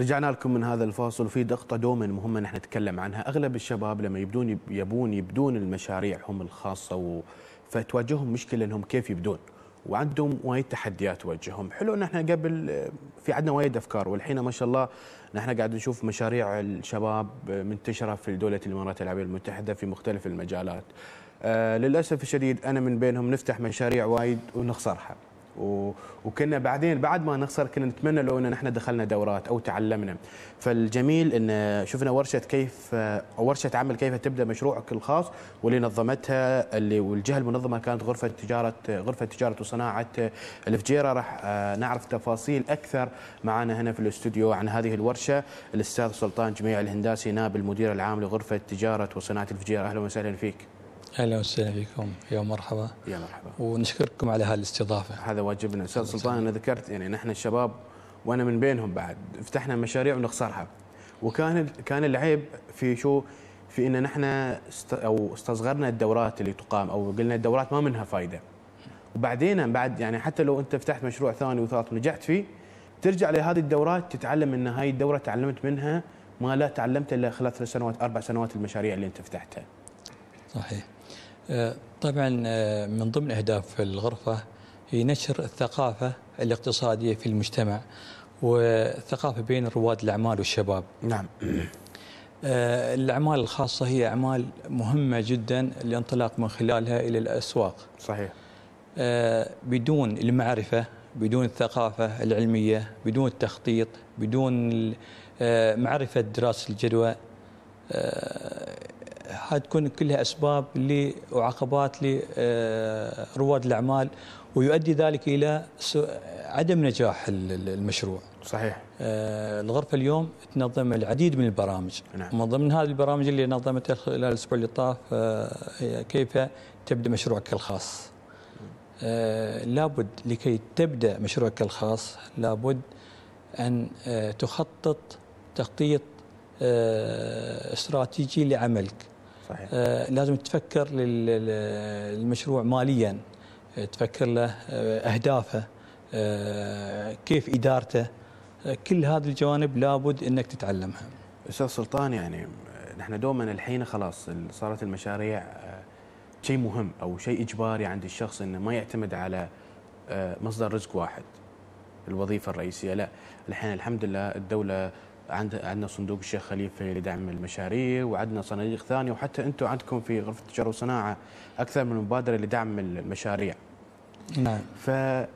رجعنا لكم من هذا الفاصل. في نقطة دوما مهمة نحن نتكلم عنها، أغلب الشباب لما يبدون المشاريعهم الخاصة فتواجههم مشكلة أنهم كيف يبدون، وعندهم وايد تحديات تواجههم. حلو ان احنا قبل في عندنا وايد افكار، والحين ما شاء الله نحن قاعد نشوف مشاريع الشباب منتشره في دوله الامارات العربيه المتحده في مختلف المجالات. للاسف الشديد انا من بينهم، نفتح مشاريع وايد ونخسرها، وكنا بعدين بعد ما نخسر كنا نتمنى لو ان نحن دخلنا دورات او تعلمنا. فالجميل ان شفنا ورشه كيف ورشه عمل كيف تبدا مشروعك الخاص، واللي نظمتها والجهه المنظمه كانت غرفه تجاره وصناعه الفجيره. راح نعرف تفاصيل اكثر معنا هنا في الاستوديو عن هذه الورشه الاستاذ سلطان جميع الهنداسي، نائب المدير العام لغرفه تجاره وصناعه الفجيره. اهلا وسهلا فيك. اهلا وسهلا فيكم، يا مرحبا. يا مرحبا، ونشكركم على هالاستضافه. هذا واجبنا استاذ سلطان. انا ذكرت يعني نحن الشباب وانا من بينهم بعد فتحنا مشاريع ونخسرها، وكان العيب في شو؟ في ان نحن استصغرنا الدورات اللي تقام، او قلنا الدورات ما منها فائده. وبعدين بعد يعني حتى لو انت فتحت مشروع ثاني وثالث ونجحت فيه، ترجع لهذه الدورات تتعلم ان هاي الدوره تعلمت منها ما لا تعلمت الا خلال 3 سنوات 4 سنوات المشاريع اللي انت فتحتها. صحيح. طبعا من ضمن أهداف الغرفة هي نشر الثقافة الاقتصادية في المجتمع، والثقافة بين رواد الأعمال والشباب. نعم. الأعمال الخاصة هي أعمال مهمة جدا لانطلاق من خلالها إلى الأسواق. صحيح. بدون المعرفة، بدون الثقافة العلمية، بدون التخطيط، بدون معرفة دراسة الجدوى، حتكون كلها أسباب وعقبات لرواد الأعمال، ويؤدي ذلك إلى عدم نجاح المشروع. صحيح. الغرفة اليوم تنظم العديد من البرامج. نعم. من ضمن هذه البرامج اللي نظمتها خلال الأسبوع اللي طاف كيف تبدأ مشروعك الخاص. لابد لكي تبدأ مشروعك الخاص لابد أن تخطط تخطيط استراتيجي لعملك. صحيح. لازم تفكر للمشروع ماليا، تفكر له أهدافه، كيف إدارته، كل هذه الجوانب لابد أنك تتعلمها. أستاذ سلطان، يعني نحن دوما الحين خلاص صارت المشاريع شيء مهم أو شيء إجباري عند الشخص، أنه ما يعتمد على مصدر رزق واحد الوظيفة الرئيسية. لا، الحين الحمد لله الدولة عندنا صندوق الشيخ خليفه لدعم المشاريع، وعندنا صناديق ثانيه، وحتى انتم عندكم في غرفه التجاره والصناعه اكثر من مبادره لدعم المشاريع. نعم. ففي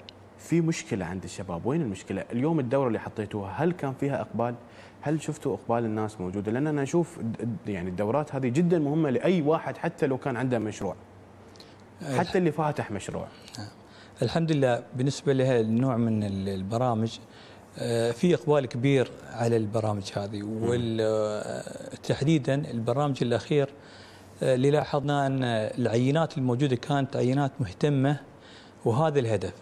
مشكله عند الشباب، وين المشكله؟ اليوم الدوره اللي حطيتوها هل كان فيها اقبال؟ هل شفتوا اقبال الناس موجوده؟ لان انا اشوف يعني الدورات هذه جدا مهمه لاي واحد، حتى لو كان عنده مشروع، حتى اللي فاتح مشروع. نعم. الحمد لله بالنسبه لهذا النوع من البرامج في إقبال كبير على البرامج هذه، وتحديدا البرنامج الأخير اللي لاحظنا أن العينات الموجودة كانت عينات مهتمة، وهذا الهدف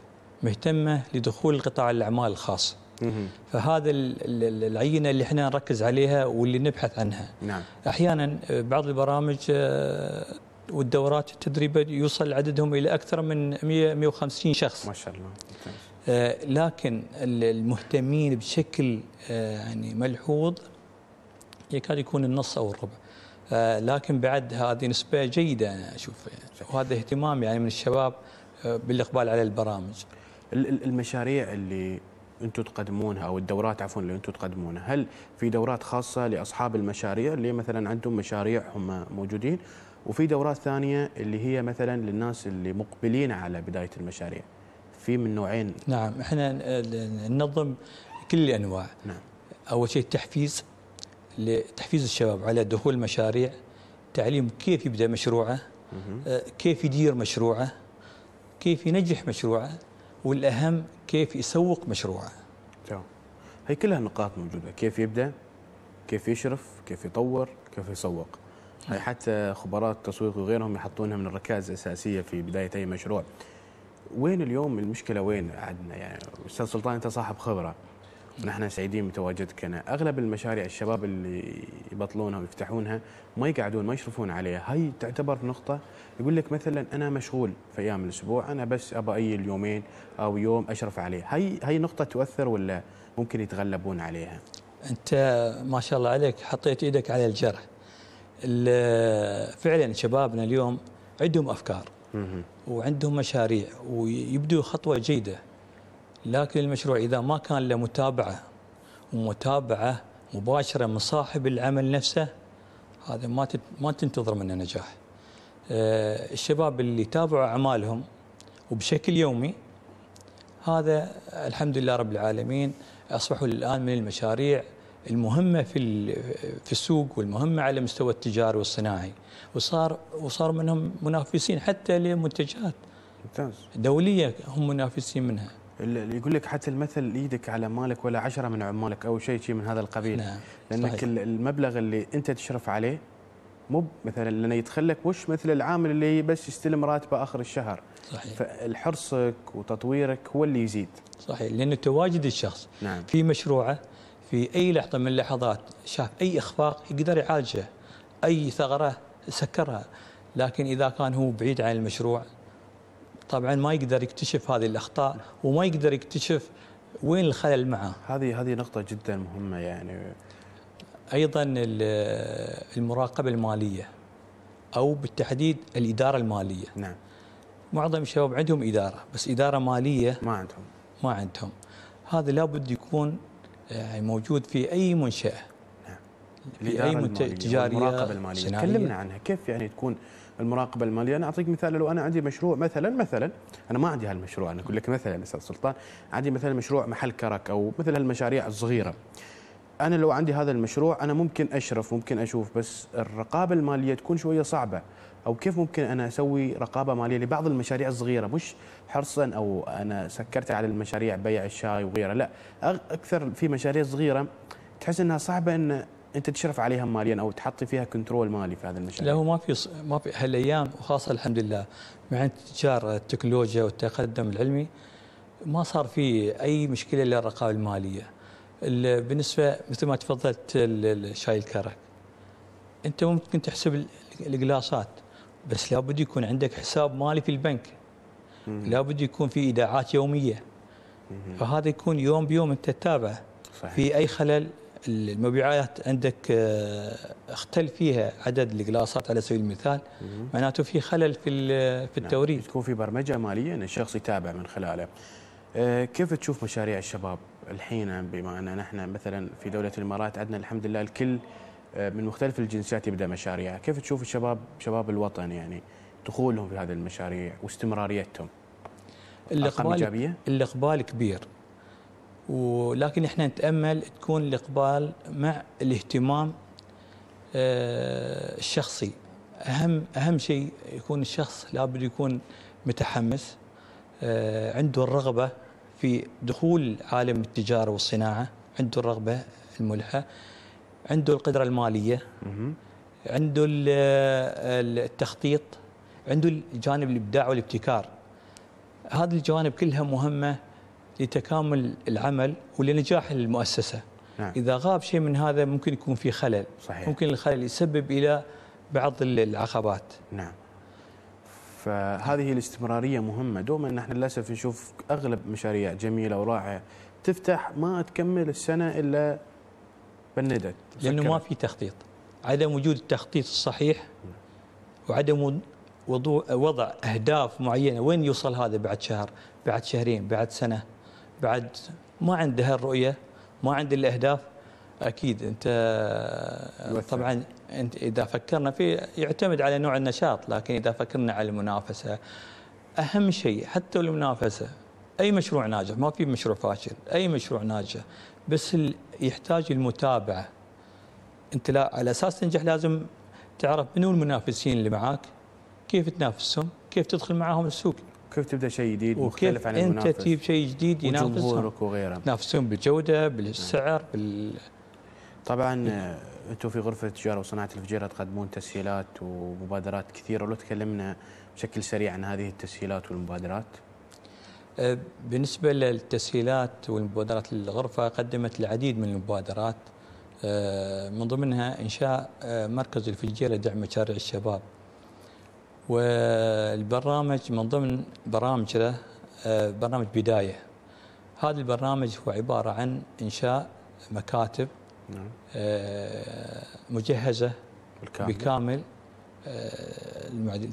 مهتمة لدخول القطاع الأعمال الخاص. فهذا العينة اللي احنا نركز عليها واللي نبحث عنها. نعم. أحيانا بعض البرامج والدورات التدريبية يوصل عددهم إلى أكثر من 150 شخص. ما شاء الله. لكن المهتمين بشكل يعني ملحوظ يكاد يكون النص أو الربع. لكن بعد هذه نسبة جيدة أنا أشوف، وهذا اهتمام يعني من الشباب بالإقبال على البرامج. المشاريع اللي أنتم تقدمونها أو الدورات عفوا اللي أنتم تقدمونها، هل في دورات خاصة لأصحاب المشاريع اللي مثلا عندهم مشاريع هم موجودين، وفي دورات ثانية اللي هي مثلا للناس اللي مقبلين على بداية المشاريع؟ في من نوعين. نعم، احنا ننظم كل الانواع. نعم. اول شيء التحفيز، لتحفيز الشباب على دخول المشاريع، تعليم كيف يبدا مشروعه، كيف يدير مشروعه، كيف ينجح مشروعه، والاهم كيف يسوق مشروعه. تمام. هي كلها نقاط موجوده، كيف يبدا، كيف يشرف، كيف يطور، كيف يسوق. هي حتى خبراء التسويق وغيرهم يحطونها من الركائز الاساسيه في بدايه اي مشروع. وين اليوم المشكلة؟ وين عندنا يعني أستاذ سلطان، أنت صاحب خبرة ونحن سعيدين بتواجدك هنا. أغلب المشاريع الشباب اللي يبطلونها ويفتحونها ما يقعدون، ما يشرفون عليها. هاي تعتبر نقطة. يقول لك مثلا أنا مشغول في أيام الأسبوع، أنا بس أبى أي اليومين أو يوم أشرف عليه. هاي نقطة تؤثر ولا ممكن يتغلبون عليها؟ أنت ما شاء الله عليك حطيت إيدك على الجرح. فعلا شبابنا اليوم عندهم أفكار وعندهم مشاريع ويبدو خطوة جيدة، لكن المشروع إذا ما كان له متابعة ومتابعة مباشرة من صاحب العمل نفسه، هذا ما تنتظر منه نجاح. الشباب اللي تابعوا أعمالهم وبشكل يومي، هذا الحمد لله رب العالمين أصبحوا الآن من المشاريع المهمة في السوق والمهمة على مستوى التجاري والصناعي، وصار منهم منافسين حتى لمنتجات دولية هم منافسين منها. اللي يقول لك حتى المثل ايدك على مالك ولا 10 من عمالك او شيء من هذا القبيل. نعم. لانك صحيح. المبلغ اللي انت تشرف عليه مو مثلا لانه يدخلك مش مثل العامل اللي بس يستلم راتبه اخر الشهر. صحيح. فالحرصك وتطويرك هو اللي يزيد. صحيح، لان تواجد الشخص نعم. في مشروعه في اي لحظه من اللحظات شاف اي اخفاق يقدر يعالجه، اي ثغره سكرها، لكن اذا كان هو بعيد عن المشروع طبعا ما يقدر يكتشف هذه الاخطاء وما يقدر يكتشف وين الخلل معه. هذه نقطة جدا مهمة. يعني ايضا المراقبة المالية او بالتحديد الإدارة المالية. نعم. معظم الشباب عندهم إدارة، بس إدارة مالية ما عندهم. هذا لابد يكون موجود في اي منشأة. نعم. في اي منشأة تجارية. المراقبة المالية تكلمنا عنها، كيف يعني تكون المراقبه الماليه؟ انا اعطيك مثال. لو انا عندي مشروع مثلا انا ما عندي هالمشروع، انا اقول لك مثلا استاذ سلطان عندي مثلا مشروع محل كرك او مثل هالمشاريع الصغيره. انا لو عندي هذا المشروع انا ممكن اشرف، ممكن اشوف، بس الرقابه الماليه تكون شويه صعبه، او كيف ممكن انا اسوي رقابه ماليه لبعض المشاريع الصغيره؟ مش حرصا او انا سكرت على المشاريع بيع الشاي وغيره، لا، اكثر في مشاريع صغيره تحس انها صعبه ان انت تشرف عليها ماليا او تحطي فيها كنترول مالي في هذا المشاريع. لا، هو ما في هالايام، وخاصه الحمد لله مع انتشار التكنولوجيا والتقدم العلمي ما صار في اي مشكله للرقابه الماليه. بالنسبه مثل ما تفضلت الشاي الكرك، انت ممكن تحسب القلاصات، بس لابد يكون عندك حساب مالي في البنك، لابد يكون في ايداعات يوميه، فهذا يكون يوم بيوم انت تتابع. صحيح. في اي خلل المبيعات عندك اختل فيها عدد القلاصات على سبيل المثال، معناته في خلل في التوريد. نعم. تكون في برمجه ماليه ان الشخص يتابع من خلاله. كيف تشوف مشاريع الشباب الحين، بما ان نحن مثلا في دوله الامارات عندنا الحمد لله الكل من مختلف الجنسيات يبدا مشاريع، كيف تشوف شباب الوطن يعني دخولهم في هذه المشاريع واستمراريتهم؟ الاقبال كبير، ولكن احنا نتامل تكون الاقبال مع الاهتمام الشخصي. اهم شيء يكون الشخص لابد يكون متحمس، عنده الرغبه في دخول عالم التجاره والصناعه، عنده الرغبه الملحه، عنده القدره الماليه، عنده التخطيط، عنده الجانب الابداع والابتكار. هذه الجوانب كلها مهمه لتكامل العمل ولنجاح المؤسسة. نعم. إذا غاب شيء من هذا ممكن يكون في خلل. صحيح. ممكن الخلل يسبب إلى بعض العقبات. نعم. فهذه الاستمرارية مهمة. دوما نحن للأسف نشوف أغلب مشاريع جميلة ورائعة تفتح ما تكمل السنة إلا بندت، لأنه ما في تخطيط. عدم وجود التخطيط الصحيح وعدم وضع أهداف معينة، وين يوصل هذا بعد شهر، بعد شهرين، بعد سنة، بعد ما عنده الرؤية، ما عنده الأهداف، أكيد أنت طبعا أنت إذا فكرنا في يعتمد على نوع النشاط، لكن إذا فكرنا على المنافسة أهم شيء، حتى المنافسة أي مشروع ناجح، ما في مشروع فاشل، أي مشروع ناجح، بس يحتاج المتابعة. أنت لا على أساس تنجح لازم تعرف منو المنافسين اللي معاك، كيف تنافسهم، كيف تدخل معاهم السوق، كيف تبدا شيء جديد مختلف عن المنافس، انت تجيب شيء جديد ينافسهم تنافسهم بالجوده، بالسعر، طبعا انتم في غرفه تجاره وصناعه الفجيره تقدمون تسهيلات ومبادرات كثيره، لو تكلمنا بشكل سريع عن هذه التسهيلات والمبادرات. بالنسبه للتسهيلات والمبادرات، الغرفه قدمت العديد من المبادرات، من ضمنها انشاء مركز الفجيره لدعم مشاريع الشباب، والبرنامج من ضمن برامجه برنامج بداية. هذا البرنامج هو عبارة عن إنشاء مكاتب مجهزة بكامل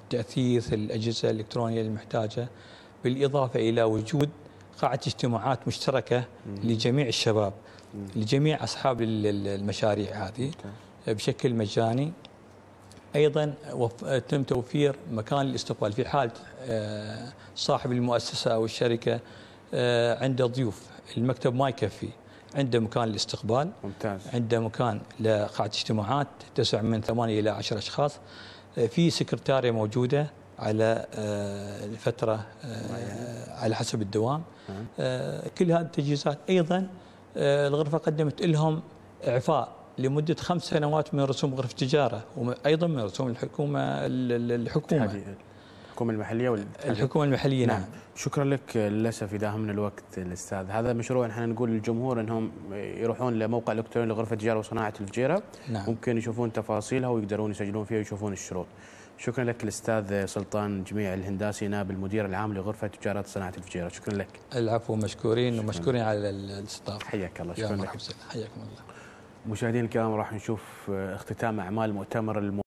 تأثيث الأجهزة الإلكترونية المحتاجة، بالإضافة إلى وجود قاعة اجتماعات مشتركة لجميع الشباب، لجميع أصحاب المشاريع هذه بشكل مجاني. أيضا تم توفير مكان الاستقبال في حال صاحب المؤسسة أو الشركة عنده ضيوف، المكتب ما يكفي، عنده مكان للاستقبال، عنده مكان لقاعة اجتماعات تسع من 8 إلى 10 أشخاص، في سكرتارية موجودة على الفترة على حسب الدوام. كل هذه التجهيزات. أيضا الغرفة قدمت لهم إعفاء لمدة 5 سنوات من رسوم غرفة تجارة، وأيضا من رسوم الحكومة المحلية الحكومة المحلية. نعم. شكرا لك. للأسف يداهمنا الوقت الأستاذ. هذا مشروع نحن نقول للجمهور أنهم يروحون لموقع الإلكتروني لغرفة تجارة وصناعة الفجيرة. نعم. ممكن يشوفون تفاصيلها ويقدرون يسجلون فيها ويشوفون الشروط. شكرا لك الأستاذ سلطان جميع الهنداسي، نائب المدير العام لغرفة تجارة وصناعة الفجيرة. شكرا لك. العفو، مشكورين ومشكورين على الاستضافة. حياك الله. شكرا لك. حياكم الله. مشاهدينا الكرام، راح نشوف اختتام أعمال مؤتمر